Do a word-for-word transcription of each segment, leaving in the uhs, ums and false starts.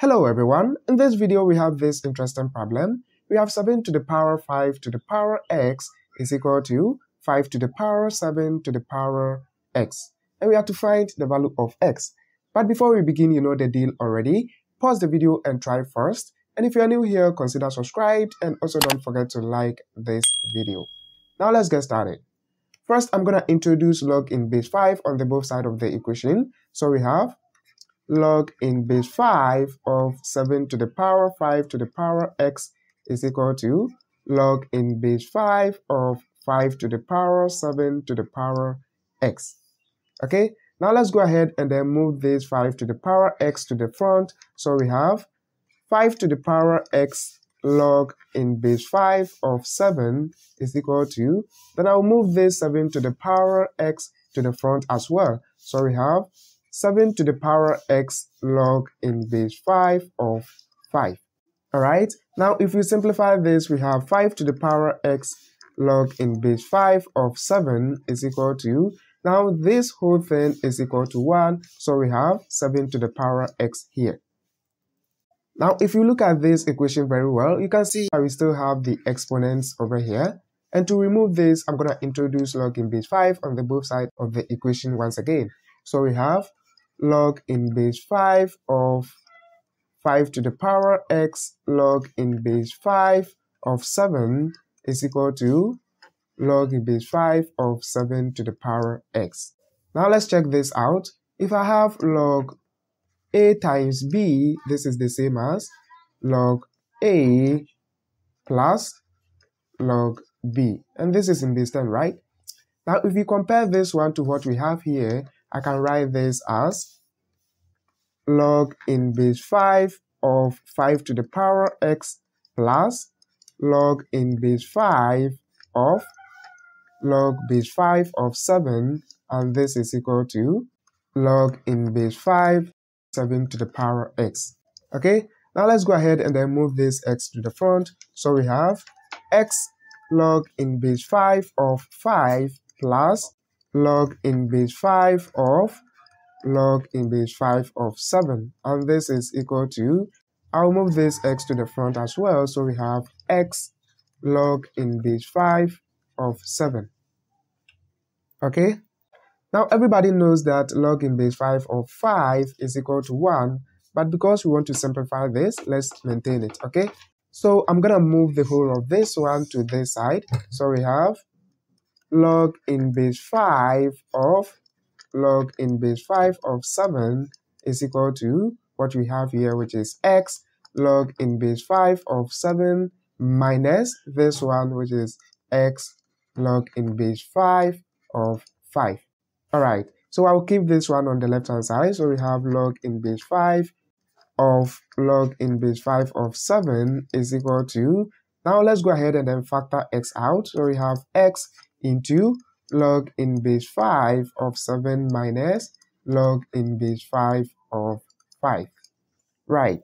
Hello everyone, in this video we have this interesting problem. We have seven to the power five to the power x is equal to five to the power seven to the power x. And we have to find the value of x. But before we begin, you know the deal already. Pause the video and try first. And if you are new here, consider subscribed and also don't forget to like this video. Now let's get started. First, I'm going to introduce log in base five on the both sides of the equation. So we have log in base five of seven to the power five to the power x is equal to log in base five of five to the power seven to the power x. Okay, now let's go ahead and then move this five to the power x to the front. So we have five to the power x log in base five of seven is equal to, then I'll move this seven to the power x to the front as well. So we have seven to the power x log in base five of five. Alright, now if we simplify this, we have five to the power x log in base five of seven is equal to, now this whole thing is equal to one, so we have seven to the power x here. Now if you look at this equation very well, you can see how we still have the exponents over here. And to remove this, I'm going to introduce log in base five on the both sides of the equation once again. So we have log in base five of five to the power x log in base five of seven is equal to log in base five of seven to the power x. Now let's check this out. If I have log a times b, this is the same as log a plus log b. And this is in base ten, right? Now if we compare this one to what we have here, I can write this as log in base five of five to the power x plus log in base five of log base five of seven, and this is equal to log in base five seven to the power x. Okay, now let's go ahead and then move this x to the front. So we have x log in base five of five plus log in base five of log in base five of seven, and this is equal to, I'll move this x to the front as well, so we have x log in base five of seven. Okay, now everybody knows that log in base five of five is equal to one, but because we want to simplify this, let's maintain it. Okay, so I'm gonna move the whole of this one to this side. So we have log in base five of log in base five of seven is equal to what we have here, which is x log in base five of seven minus this one, which is x log in base five of five. Alright, so I'll keep this one on the left hand side. So we have log in base five of log in base five of seven is equal to, now let's go ahead and then factor x out. So we have x into log in base five of seven minus log in base five of five. Right.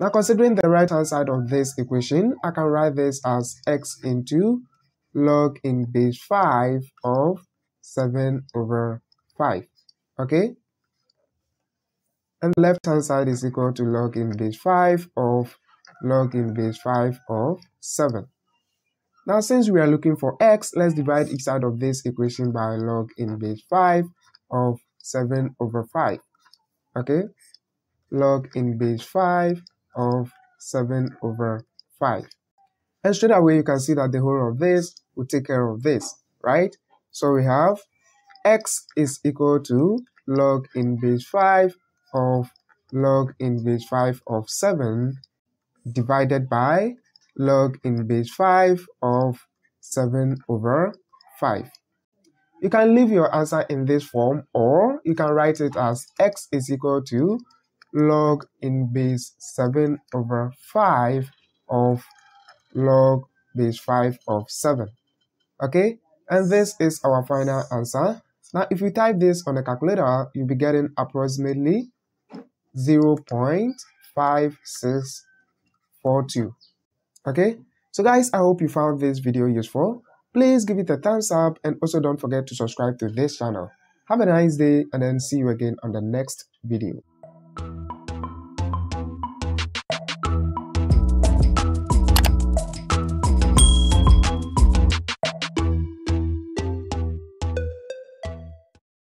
Now considering the right hand side of this equation, I can write this as x into log in base five of seven over five. Okay. And the left hand side is equal to log in base five of log in base five of seven. Now, since we are looking for x, let's divide each side of this equation by log in base five of seven over five. Okay? Log in base five of seven over five. And straight away, you can see that the whole of this will take care of this, right? So we have x is equal to log in base five of log in base five of seven divided by log in base five of seven over five. You can leave your answer in this form, or you can write it as x is equal to log in base seven over five of log base five of seven. Okay, and this is our final answer. Now if you type this on a calculator, you'll be getting approximately zero point five six four two. Okay, so guys, I hope you found this video useful. Please give it a thumbs up and also don't forget to subscribe to this channel. Have a nice day and then see you again on the next video.